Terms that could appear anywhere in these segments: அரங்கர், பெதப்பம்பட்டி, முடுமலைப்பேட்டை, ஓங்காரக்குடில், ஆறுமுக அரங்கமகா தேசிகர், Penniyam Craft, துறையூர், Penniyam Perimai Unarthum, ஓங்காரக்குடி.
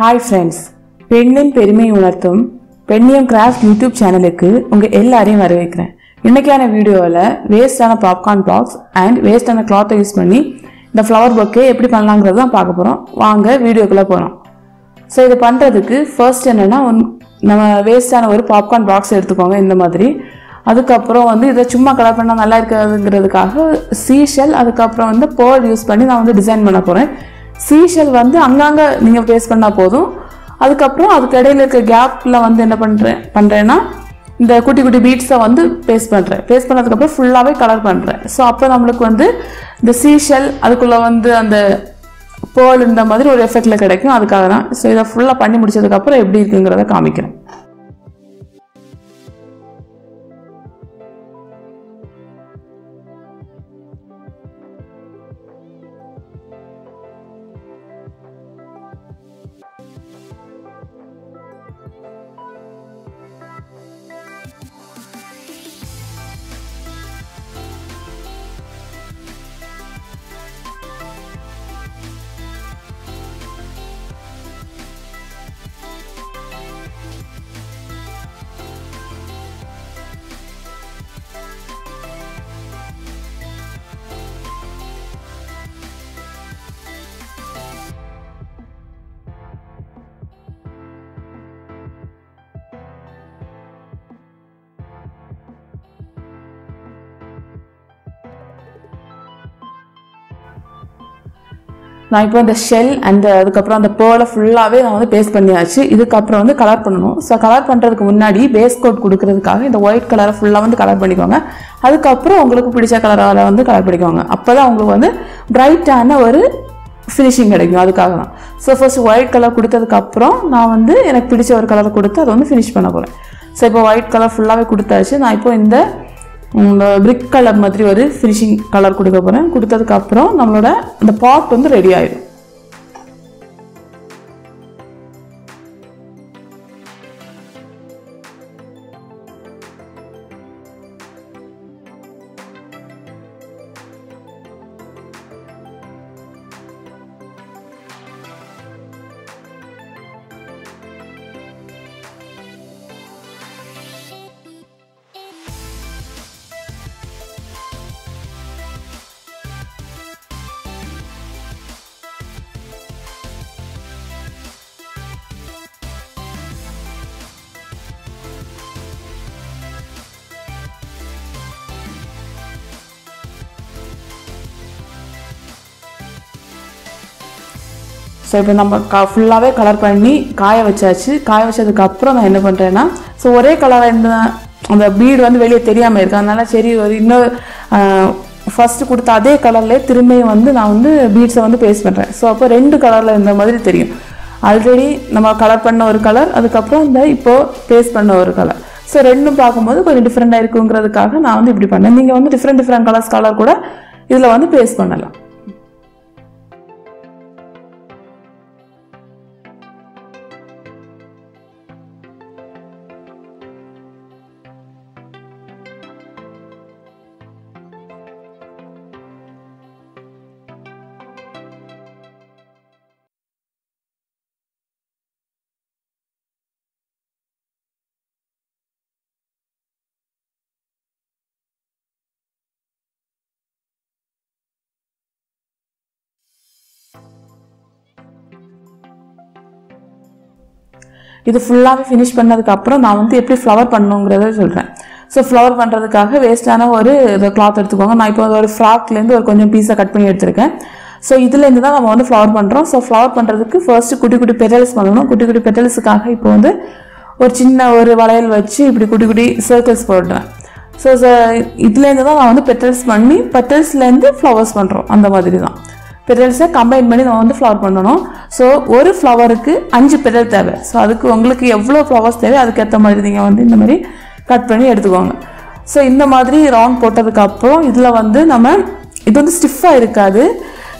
Hi friends, Penniyam Perimai Unarthum, Penniyam Craft YouTube channel ku unga ellareeyum varavikkuren. Innaikkana video la waste ana popcorn box and waste ana cloth use panni the flower bouquet eppadi pannalaamngradha paaka porom. Vaanga video ku la porom. So idu pandradhukku first enna na nama waste ana oru popcorn box edukonga indha madri. அதுக்கப்புறம் வந்து இத சும்மா colour பண்ணா நல்லா இருக்குங்கிறதுக்காக seashell அதுக்கப்புறம் வந்து pearl use பண்ணி நான் வந்து டிசைன் பண்ண போறேன். சீஷல் வந்து அங்கங்க நீங்க பேஸ்ட் பண்ணா போதும். அதுக்கப்புறம் அதுக்கு இடையில இருக்க கேப்ல வந்து என்ன பண்றேன்னா இந்த குட்டி குட்டி பீட்ஸை வந்து பேஸ்ட் பண்றேன். பேஸ்ட் பண்ணதுக்கு அப்புறம் ஃபுல்லாவே கலர் பண்றேன். சோ அப்ப நமக்கு வந்து இந்த சீஷல் அதுக்குள்ள வந்து அந்த pearl இந்த மாதிரி ஒரு எஃபெக்ட்ல கிடைக்கும். அதுக்காக தான் சோ இத ஃபுல்லா பண்ணி முடிச்சதுக்கு அப்புறம் எப்படி இருக்குங்கறத காமிக்கிறேன். நான் இப்போ அந்த ஷெல் அண்ட் அதுக்கு அப்புறம் அந்த pearl ஃபுல்லாவே நான் வந்து பேஸ்ட் பண்ணியாச்சு. இதுக்கு அப்புறம் வந்து கலர் பண்ணனும். சோ கலர் பண்றதுக்கு முன்னாடி பேஸ் கோட் கொடுக்கிறதுக்காக இந்த white கலரை ஃபுல்லா வந்து கலர் பண்ணிக்கோங்க. அதுக்கு அப்புறம் உங்களுக்கு பிடிச்ச கலரால வந்து கலர் பண்ணிக்கோங்க. அப்பதான் உங்களுக்கு வந்து பிரைட்டான ஒரு ஃபினிஷிங் கிடைக்கும். அதுக்காக தான் சோ ஃபர்ஸ்ட் white கலர் கொடுத்ததுக்கு அப்புறம் நான் வந்து எனக்கு பிடிச்ச ஒரு கலரை கொடுத்து அதை வந்து finish பண்ண போறேன். சோ இப்போ white கலர் ஃபுல்லாவே கொடுத்தாச்சு. நான் இப்போ இந்த brick color மாதிரி ஒரு finishing color கொடுக்க போறேன். கொடுத்ததுக்கு அப்புறம் நம்மளோட அந்த pot வந்து ரெடி ஆயிடும். சோ இப்போ நம்ம ஃபுல்லாவே கலர் பண்ணி காய வச்சாச்சு. காய வச்சதுக்கு அப்புறம் நான் என்ன பண்றேன்னா சோ ஒரே கலரா இருந்த அந்த பீட் வந்து வெளிய தெரியாம இருக்கு. அதனால சரி ஒரு இன்னொரு ஃபர்ஸ்ட் கொடுத்த அதே கலர்லயே திரும்பவும் வந்து நான் வந்து பீட்ஸை வந்து பேஸ்ட் பண்றேன். சோ அப்ப ரெண்டு கலர்ல இந்த மாதிரி தெரியும். ஆல்ரெடி நம்ம கலர் பண்ண ஒரு கலர் அதுக்கு அப்புறம் இந்த இப்போ பேஸ்ட் பண்ண ஒரு கலர். சோ ரெண்டும் பாக்கும்போது கொஞ்சம் டிஃபரண்டா இருக்குங்கிறதுக்காக நான் வந்து இப்படி பண்ணேன். நீங்க வந்து டிஃபரண்ட் கலர்ஸ் கலர் கூட இதுல வந்து பேஸ்ட் பண்ணலாம். இது ஃபுல்லாவே finish பண்ணதுக்கு அப்புறம் நான் வந்து எப்படி ஃப்ளவர் பண்ணனும்ங்கறத சொல்றேன். சோ ஃப்ளவர் பண்றதுக்காக வேஸ்டான ஒரு கிளாத் எடுத்துக்கோங்க. நான் இப்போ ஒரு ஃப்ராக்ல இருந்து ஒரு கொஞ்சம் பீஸை கட் பண்ணி எடுத்துர்க்கேன். சோ இதுல இருந்து தான் நாம வந்து ஃப்ளவர் பண்றோம். சோ ஃப்ளவர் பண்றதுக்கு ஃபர்ஸ்ட் குட்டி குட்டி பெட்டல்ஸ் பண்ணனும். குட்டி குட்டி பெட்டல்ஸ்காக இப்போ வந்து ஒரு சின்ன ஒரு வளையல் வச்சு இப்படி குட்டி குட்டி சர்க்கிள்ஸ் போடுறேன். சோ இதுல இருந்து தான் நான் வந்து பெட்டல்ஸ் பண்ணி பெட்டல்ஸ்ல இருந்து ஃப்ளவர்ஸ் பண்றோம். அந்த மாதிரி தான் பெட்டல்ஸை கம்பைன் பண்ணி நம்ம வந்து ஃப்ளவர் பண்ணணும். ஸோ ஒரு ஃப்ளவருக்கு 5 பெட்டல் தேவை. ஸோ அதுக்கு உங்களுக்கு எவ்வளோ ஃப்ளவர்ஸ் தேவை அதுக்கேற்ற மாதிரி நீங்கள் வந்து இந்த மாதிரி கட் பண்ணி எடுத்துக்கோங்க. ஸோ இந்த மாதிரி ரவுண்ட் போட்டதுக்கப்புறம் இதில் வந்து நம்ம இது வந்து ஸ்டிஃபாக இருக்காது.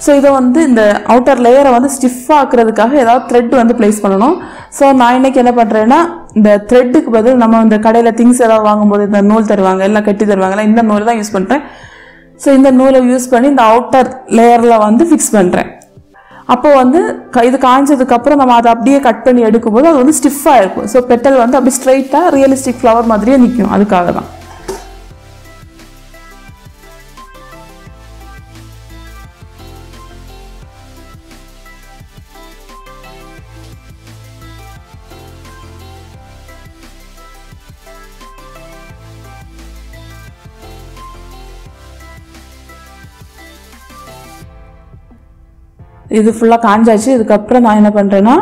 ஸோ இதை வந்து இந்த அவுட்டர் லேயரை வந்து ஸ்டிஃபாக ஆக்குறதுக்காக ஏதாவது த்ரெட் வந்து பிளேஸ் பண்ணணும். ஸோ நான் இன்னைக்கு என்ன பண்ணுறேன்னா இந்த த்ரெட்டுக்கு பதில் நம்ம இந்த கடையில் திங்ஸ் ஏதாவது வாங்கும்போது இந்த நூல் தருவாங்க எல்லாம் கட்டி தருவாங்கல்ல இந்த நூல் தான் யூஸ் பண்ணுறேன். ஸோ இந்த நூலை யூஸ் பண்ணி இந்த அவுட்டர் லேயரில் வந்து ஃபிக்ஸ் பண்ணுறேன். அப்போ வந்து இது காஞ்சதுக்கு அப்புறம் நம்ம அதை அப்படியே கட் பண்ணி எடுக்கும்போது அது வந்து ஸ்டிஃபா இருக்கும். சோ பெட்டல் வந்து அப்படியே ஸ்ட்ரைட்டா ரியலிஸ்டிக் ஃப்ளவர் மாதிரியே நிக்கும். அதுக்காக தான். இது ஃபுல்லா காஞ்சாச்சு. இதுக்கு அப்புறம் நான் என்ன பண்றேன்னா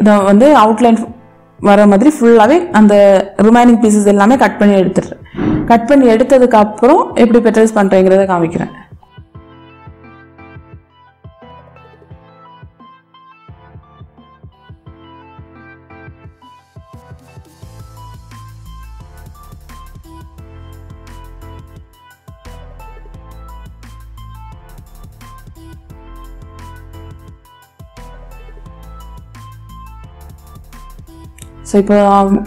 இத வந்து அவுட்லைன் வர மாதிரி ஃபுல்லாவே அந்த ரிமைனிங் பீசஸ் எல்லாமே கட் பண்ணி எடுத்துறேன். கட் பண்ணி எடுத்ததுக்கு அப்புறம் எப்படி பெட்டல்ஸ் பண்றேங்கறத காமிக்கிறேன். ஸோ இப்போ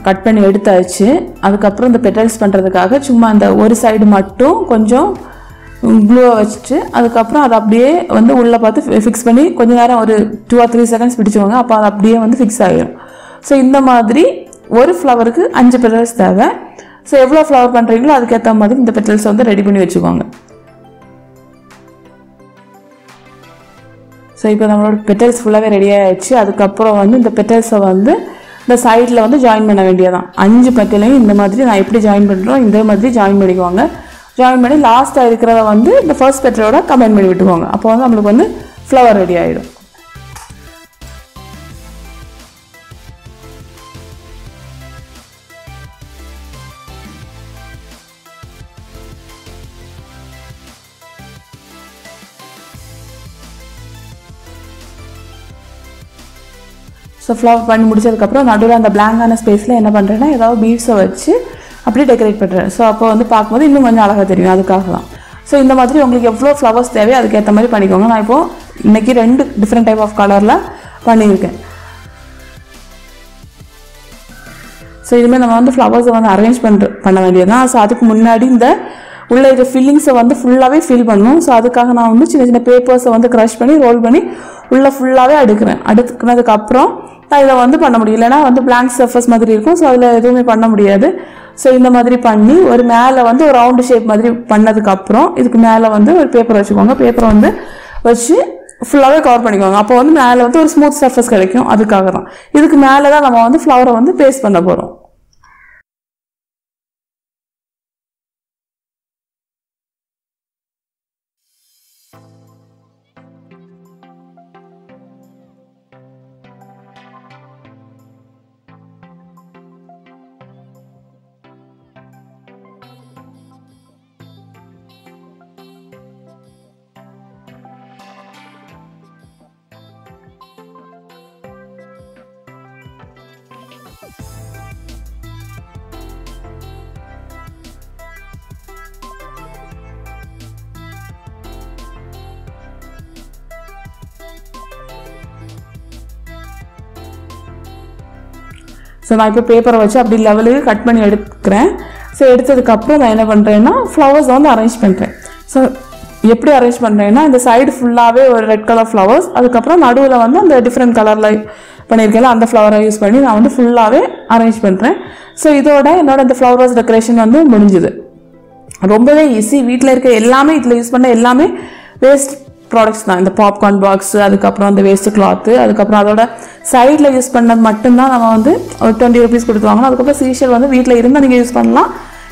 கட் பண்ணி எடுத்தாச்சு. அதுக்கப்புறம் இந்த பெட்டல்ஸ் பண்ணுறதுக்காக சும்மா இந்த ஒரு சைடு மட்டும் கொஞ்சம் க்ளூவை வச்சுட்டு அதுக்கப்புறம் அதை அப்படியே வந்து உள்ளே பார்த்து ஃபிக்ஸ் பண்ணி கொஞ்சம் நேரம் ஒரு 2 or 3 seconds பிடிச்சுவாங்க. அப்போ அது அப்படியே வந்து ஃபிக்ஸ் ஆகிடும். ஸோ இந்த மாதிரி ஒரு ஃப்ளவருக்கு 5 பெட்டல்ஸ் தேவை. ஸோ எவ்வளோ ஃப்ளவர் பண்ணுறீங்களோ அதுக்கேற்ற மாதிரி இந்த பெட்டல்ஸ் வந்து ரெடி பண்ணி வச்சுக்கோங்க. ஸோ இப்போ நம்மளோட பெட்டல்ஸ் ஃபுல்லாகவே ரெடி ஆகிடுச்சு. அதுக்கப்புறம் வந்து இந்த பெட்டல்ஸை வந்து இந்த சைடில் வந்து ஜாயின் பண்ண வேண்டியதான். 5 பெட்டலையும் இந்த மாதிரி நான் எப்படி ஜாயின் பண்ணுறோம் இந்த மாதிரி ஜாயின் பண்ணிக்குவாங்க. ஜாயின் பண்ணி லாஸ்ட்டாக இருக்கிறத வந்து இந்த ஃபர்ஸ்ட் பெட்டலோட கம்பைன் பண்ணி விட்டுக்குவாங்க. அப்போ வந்து நம்மளுக்கு வந்து ஃப்ளவர் ரெடி ஆகிடும். ஸோ ஃப்ளவர் பண்ணி முடிச்சதுக்கப்புறம் நடுவில் அந்த பிளாங்கான ஸ்பேஸில் என்ன பண்ணுறேன்னா ஏதாவது பீட்ஸை வச்சு அப்படியே டெக்கரேட் பண்ணுறேன். ஸோ அப்போ வந்து பார்க்கும்போது இன்னும் கொஞ்சம் அழகாக தெரியும். அதுக்காக தான். ஸோ இந்த மாதிரி உங்களுக்கு எவ்வளோ ஃப்ளவர்ஸ் தேவையோ அதுக்கேற்ற மாதிரி பண்ணிக்கோங்க. நான் இப்போது இன்றைக்கி 2 டிஃப்ரெண்ட் டைப் ஆஃப் கலரில் பண்ணியிருக்கேன். ஸோ இதுமாதிரி நம்ம வந்து ஃப்ளவர்ஸை வந்து அரேஞ்ச் பண்ண வேண்டியதுதான். ஸோ அதுக்கு முன்னாடி இந்த உள்ள இது ஃபில்லிங்ஸை வந்து ஃபுல்லாகவே ஃபில் பண்ணணும். ஸோ அதுக்காக நான் வந்து சின்ன சின்ன பேப்பர்ஸை வந்து க்ரஷ் பண்ணி ரோல் பண்ணி உள்ளே ஃபுல்லாகவே அடுக்கிறேன். அடுக்குனதுக்கப்புறம் நான் இதை வந்து பண்ண முடியும். இல்லைனா வந்து பிளாங்க் சர்ஃபஸ் மாதிரி இருக்கும். ஸோ அதில் எதுவுமே பண்ண முடியாது. ஸோ இந்த மாதிரி பண்ணி ஒரு மேலே வந்து ஒரு ரவுண்டு ஷேப் மாதிரி பண்ணதுக்கப்புறம் இதுக்கு மேலே வந்து ஒரு பேப்பர் வச்சுக்கோங்க. பேப்பரை வந்து வச்சு ஃபுல்லாகவே கவர் பண்ணிக்கோங்க. அப்போ வந்து மேலே வந்து ஒரு ஸ்மூத் சர்ஃபஸ் கிடைக்கும். அதுக்காக தான். இதுக்கு மேலே தான் நம்ம வந்து ஃப்ளவரை வந்து பேஸ்ட் பண்ண போகிறோம். ஸோ நான் இப்போ பேப்பரை வச்சு அப்படி லெவலுக்கு கட் பண்ணி எடுக்கிறேன். ஸோ எடுத்ததுக்கப்புறம் நான் என்ன பண்ணுறேன்னா ஃப்ளவர்ஸ் வந்து அரேஞ்ச் பண்ணுறேன். ஸோ எப்படி அரேஞ்ச் பண்ணுறேன்னா இந்த சைடு ஃபுல்லாகவே ஒரு ரெட் கலர் ஃப்ளவர்ஸ், அதுக்கப்புறம் நடுவில் வந்து அந்த டிஃப்ரெண்ட் கலரில் பண்ணியிருக்கேன் அந்த ஃப்ளவரை யூஸ் பண்ணி நான் வந்து ஃபுல்லாகவே அரேஞ்ச் பண்ணுறேன். ஸோ இதோட என்னோட இந்த ஃப்ளவர் வாஸ் டெக்கரேஷன் வந்து முடிஞ்சுது. ரொம்பவே ஈஸி. வீட்டில் இருக்க எல்லாமே இதில் யூஸ் பண்ண எல்லாமே வேஸ்ட் ப்ராடக்ட்ஸ் தான். இந்த பாப்கார்ன் பாக்ஸு, அதுக்கப்புறம் அந்த வேஸ்ட்டு கிளாத்து, அதுக்கப்புறம் அதோட சைடில் யூஸ் பண்ணது மட்டும்தான் நம்ம வந்து ஒரு 20 rupees கொடுத்து வாங்கணும். அதுக்கப்புறம் சீஷர் வந்து வீட்டில் இருந்தால் நீங்கள் யூஸ் பண்ணலாம்.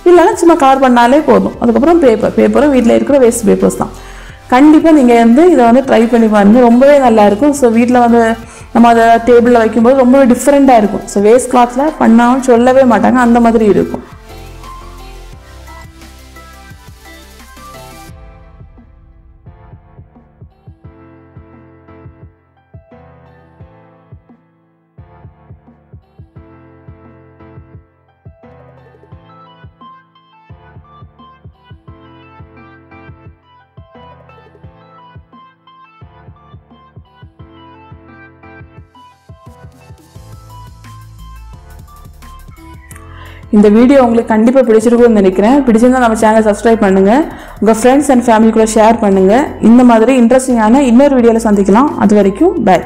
இல்லைன்னா சும்மா கவர் பண்ணாலே போதும். அதுக்கப்புறம் பேப்பரும் வீட்டில் இருக்கிற வேஸ்ட் பேப்பர்ஸ் தான். கண்டிப்பாக நீங்கள் வந்து இதை வந்து ட்ரை பண்ணி பாருங்கள். ரொம்பவே நல்லாயிருக்கும். ஸோ வீட்டில் வந்து நம்ம அதை டேபிளில் வைக்கும்போது ரொம்பவே டிஃப்ரெண்ட்டாக இருக்கும். ஸோ வேஸ்ட் கிளாத்தில் பண்ணாமல் சொல்லவே மாட்டாங்க. அந்த மாதிரி இருக்கும். இந்த வீடியோ உங்களுக்கு கண்டிப்பாக பிடிச்சிருக்கும்னு நினைக்கிறேன். பிடிச்சிருந்தா நம்ம சேனலை சப்ஸ்கிரைப் பண்ணுங்கள். உங்கள் ஃப்ரெண்ட்ஸ் அண்ட் ஃபேமிலி கூட ஷேர் பண்ணுங்கள். இந்த மாதிரி இன்ட்ரெஸ்டிங்கான இன்னொரு வீடியோவில் சந்திக்கலாம். அது வரைக்கும் பாய்.